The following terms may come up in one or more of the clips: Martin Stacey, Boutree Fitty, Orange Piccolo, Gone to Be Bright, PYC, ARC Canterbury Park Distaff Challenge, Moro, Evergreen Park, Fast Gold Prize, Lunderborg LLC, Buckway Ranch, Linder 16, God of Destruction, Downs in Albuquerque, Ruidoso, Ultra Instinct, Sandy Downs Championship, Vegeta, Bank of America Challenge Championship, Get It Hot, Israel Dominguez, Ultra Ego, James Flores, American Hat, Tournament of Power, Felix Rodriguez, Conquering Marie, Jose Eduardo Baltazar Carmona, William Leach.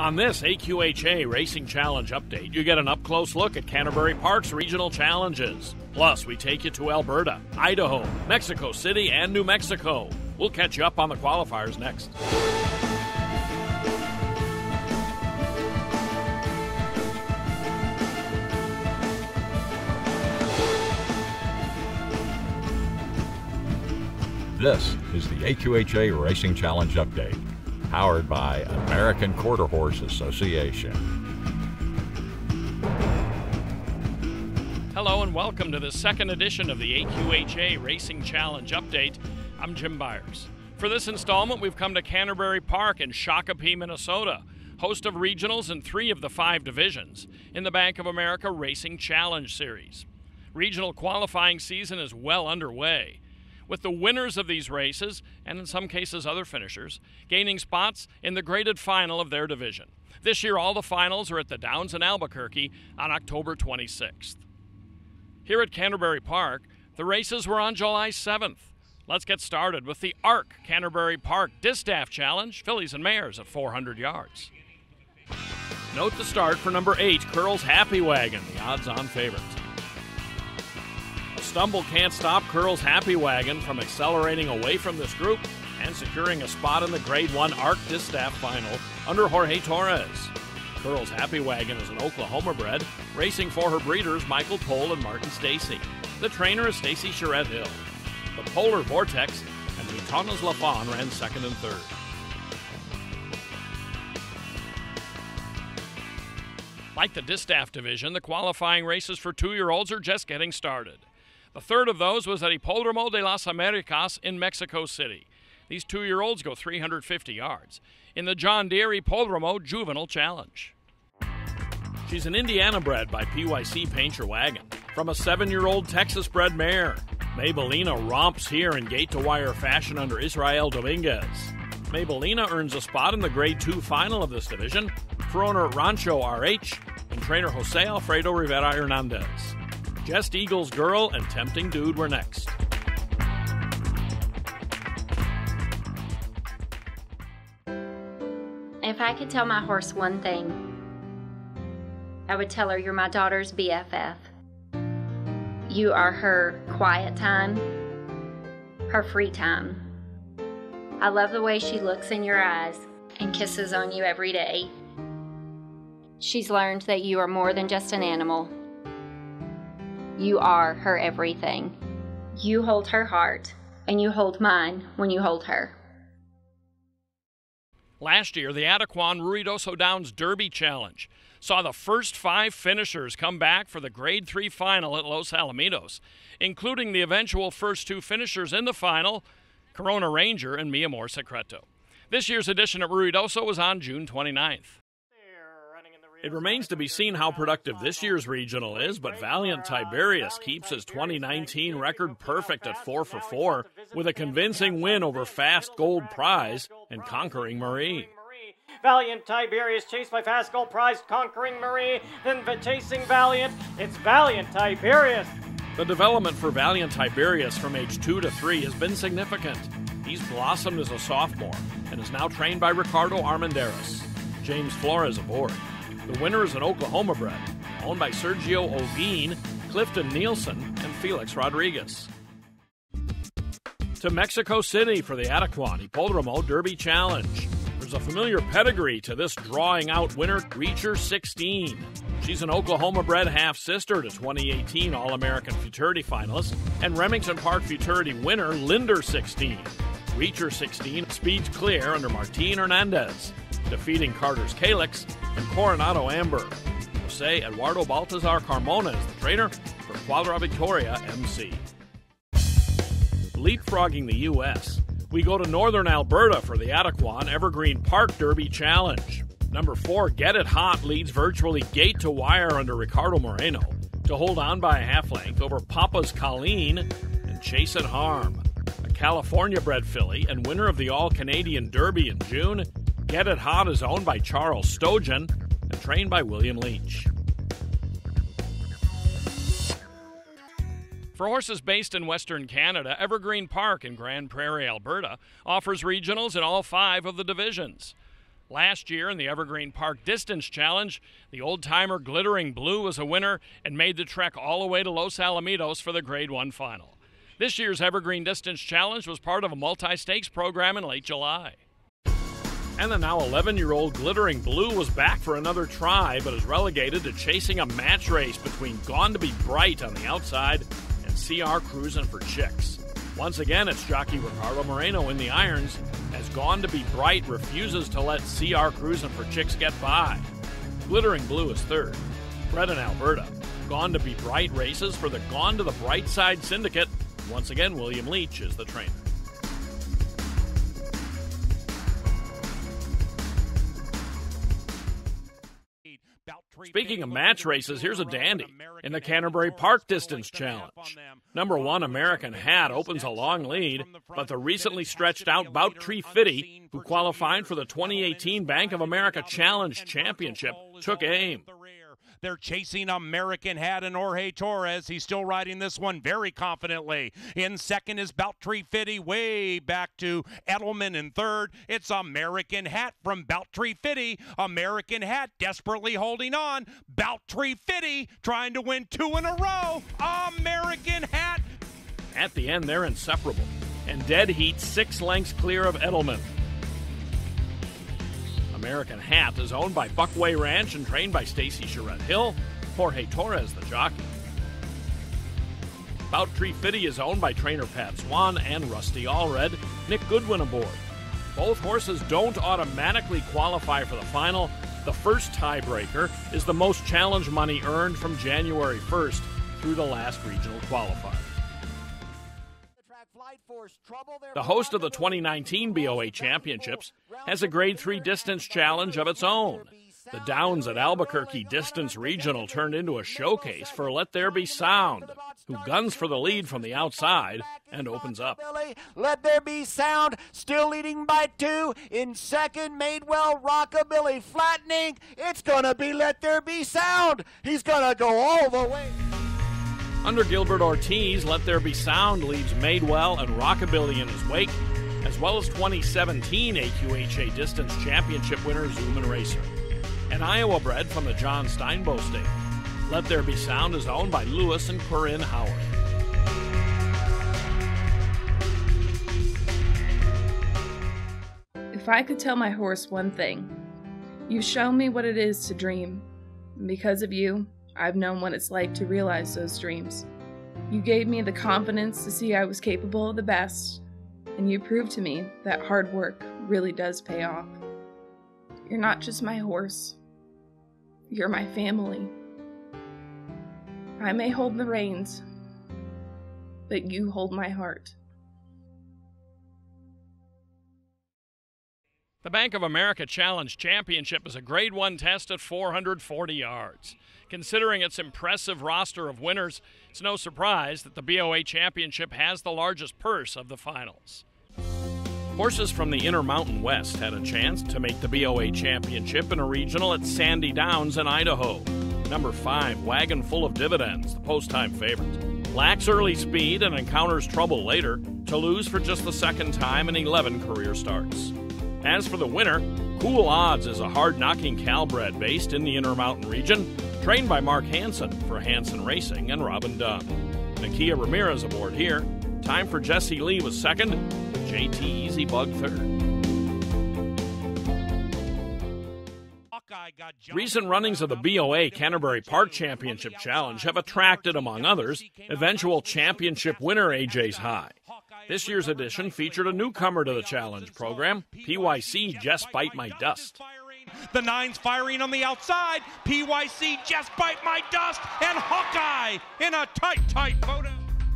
On this AQHA Racing Challenge Update, you get an up-close look at Canterbury Park's regional challenges. Plus, we take you to Alberta, Idaho, Mexico City, and New Mexico. We'll catch you up on the qualifiers next. This is the AQHA Racing Challenge Update, powered by American Quarter Horse Association. Hello and welcome to the second edition of the AQHA Racing Challenge Update. I'm Jim Byers. For this installment, we've come to Canterbury Park in Shakopee, Minnesota, host of regionals in 3 of the 5 divisions in the Bank of America Racing Challenge Series. Regional qualifying season is well underway, with the winners of these races, and in some cases other finishers, gaining spots in the graded final of their division. This year, all the finals are at the Downs in Albuquerque on October 26th. Here at Canterbury Park, the races were on July 7th. Let's get started with the ARC Canterbury Park Distaff Challenge, fillies and mares at 400 yards. Note the start for number 8, Curls Happy Wagon, the odds-on favorite. Stumble can't stop Curls Happy Wagon from accelerating away from this group and securing a spot in the Grade 1 ARC Distaff Final under Jorge Torres. Curls Happy Wagon is an Oklahoma bred, racing for her breeders Michael Toll and Martin Stacey. The trainer is Stacy Charette Hill. The Polar Vortex and Vitanas LaFon ran second and third. Like the Distaff division, the qualifying races for 2-year-olds are just getting started. The third of those was at Hipódromo de las Americas in Mexico City. These 2-year-olds go 350 yards in the John Deere Hipódromo Juvenile Challenge. She's an Indiana-bred by PYC Paint Your Wagon from a 7-year-old Texas-bred mare. Maybellina romps here in gate-to-wire fashion under Israel Dominguez. Maybellina earns a spot in the Grade 2 final of this division for owner Rancho RH and trainer Jose Alfredo Rivera Hernandez. Just Eagles Girl and Tempting Dude were next. If I could tell my horse one thing, I would tell her you're my daughter's BFF. You are her quiet time, her free time. I love the way she looks in your eyes and kisses on you every day. She's learned that you are more than just an animal. You are her everything. You hold her heart, and you hold mine when you hold her. Last year, the Attaquan Ruidoso Downs Derby Challenge saw the first 5 finishers come back for the Grade 3 final at Los Alamitos, including the eventual first 2 finishers in the final, Corona Ranger and Mi Amor Secreto. This year's edition at Ruidoso was on June 29th. It remains to be seen how productive this year's regional is, but Valiant Tiberius keeps his 2019 record perfect at 4 for 4 with a convincing win over Fast Gold Prize and Conquering Marie. Valiant Tiberius chased by Fast Gold Prize, Conquering Marie, then chasing Valiant. It's Valiant Tiberius. The development for Valiant Tiberius from age 2 to 3 has been significant. He's blossomed as a sophomore and is now trained by Ricardo Armendariz. James Flores aboard. The winner is an Oklahoma bred, owned by Sergio Olguin, Clifton Nielsen, and Felix Rodriguez. To Mexico City for the Attaquan Hipódromo Derby Challenge. There's a familiar pedigree to this drawing-out winner, Reacher 16. She's an Oklahoma-bred half-sister to 2018 All-American Futurity finalist and Remington Park Futurity winner, Linder 16. Reacher 16 speeds clear under Martin Hernandez, defeating Carter's Calix and Coronado Amber. Jose Eduardo Baltazar Carmona is the trainer for Cuadra Victoria MC. Leapfrogging the U.S., we go to northern Alberta for the Attaquan Evergreen Park Derby Challenge. Number 4, Get It Hot, leads virtually gate to wire under Ricardo Moreno to hold on by a half length over Papa's Colleen and Chase It Harm. A California-bred filly and winner of the All-Canadian Derby in June, Get It Hot is owned by Charles Stojan and trained by William Leach. For horses based in Western Canada, Evergreen Park in Grand Prairie, Alberta, offers regionals in all 5 of the divisions. Last year in the Evergreen Park Distance Challenge, the old-timer Glittering Blue was a winner and made the trek all the way to Los Alamitos for the Grade 1 final. This year's Evergreen Distance Challenge was part of a multi-stakes program in late July. And the now 11-year-old Glittering Blue was back for another try, but is relegated to chasing a match race between Gone to Be Bright on the outside and CR Cruisin' for Chicks. Once again, it's jockey Ricardo Moreno in the irons, as Gone to Be Bright refuses to let CR Cruisin' for Chicks get by. Glittering Blue is third. Bred in Alberta, Gone to Be Bright races for the Gone to the Bright Side Syndicate. Once again, William Leach is the trainer. Speaking of match races, here's a dandy in the Canterbury Park Distance Challenge. Number 1, American Hat, opens a long lead, but the recently stretched-out Boutree Fitty, who qualified for the 2018 Bank of America Challenge Championship, took aim. They're chasing American Hat and Jorge Torres. He's still riding this one very confidently. In second is Boutree Fitty, way back to Edelman in third. It's American Hat from Boutree Fitty. American Hat desperately holding on. Boutree Fitty trying to win two in a row. American Hat. At the end, they're inseparable. And Dead Heat 6 lengths clear of Edelman. American Hat is owned by Buckway Ranch and trained by Stacy Charette Hill, Jorge Torres the jockey. Boutree Fitty is owned by trainer Pat Swan and Rusty Allred, Nick Goodwin aboard. Both horses don't automatically qualify for the final. The first tiebreaker is the most challenge money earned from January 1st through the last regional qualifier. The host of the 2019 BOA Championships has a Grade 3 distance challenge of its own. The Downs at Albuquerque Distance Regional turned into a showcase for Let There Be Sound, who guns for the lead from the outside and opens up. Let There Be Sound, still leading by 2. In second, Madewell Rockabilly flattening. It's going to be Let There Be Sound. He's going to go all the way. Under Gilbert Ortiz, Let There Be Sound leaves Madewell and Rockabilly in his wake, as well as 2017 AQHA Distance Championship winner Zoomin Racer. An Iowa bred from the John Steinbo State, Let There Be Sound is owned by Lewis and Corinne Howard. If I could tell my horse one thing, you've shown me what it is to dream. And because of you, I've known what it's like to realize those dreams. You gave me the confidence to see I was capable of the best, and you proved to me that hard work really does pay off. You're not just my horse. You're my family. I may hold the reins, but you hold my heart. The Bank of America Challenge Championship is a Grade 1 test at 440 yards. Considering its impressive roster of winners, it's no surprise that the BOA Championship has the largest purse of the finals. Horses from the Intermountain West had a chance to make the BOA Championship in a regional at Sandy Downs in Idaho. Number 5, Wagon Full of Dividends, the post-time favorite, lacks early speed and encounters trouble later to lose for just the second time in 11 career starts. As for the winner, Cool Odds is a hard-knocking Calbred based in the Intermountain region, trained by Mark Hansen for Hansen Racing and Robin Dunn. Nakia Ramirez aboard here. Time for Jesse Lee was second, JT Easy Bug third. Recent runnings of the BOA Canterbury Park Championship Challenge have attracted, among others, eventual championship winner A.J.'s High. This year's edition featured a newcomer to the challenge program, PYC Just Bite My Dust. The 9's firing on the outside. PYC Just Bite My Dust, and Hawkeye in a tight photo.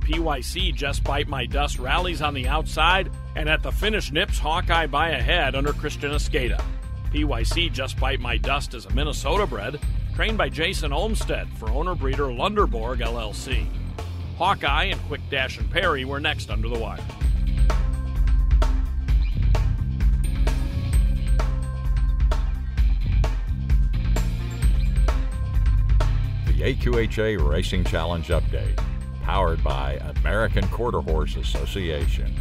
PYC Just Bite My Dust rallies on the outside, and at the finish nips Hawkeye by a head under Christian Escada. PYC Just Bite My Dust is a Minnesota bred, trained by Jason Olmstead for owner-breeder Lunderborg LLC. Hawkeye and Quick Dash and Perry were next under the wire. The AQHA Racing Challenge Update, powered by American Quarter Horse Association.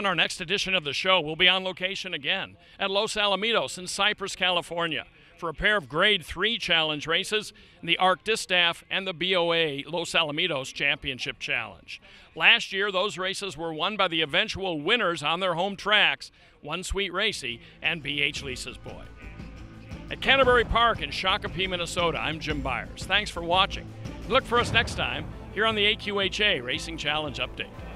On our next edition of the show, we'll be on location again at Los Alamitos in Cypress, California, for a pair of Grade 3 Challenge races in the ARC Distaff and the BOA Los Alamitos Championship Challenge. Last year, those races were won by the eventual winners on their home tracks, One Sweet Racy and B.H. Lisa's Boy. At Canterbury Park in Shakopee, Minnesota, I'm Jim Byers. Thanks for watching. Look for us next time here on the AQHA Racing Challenge Update.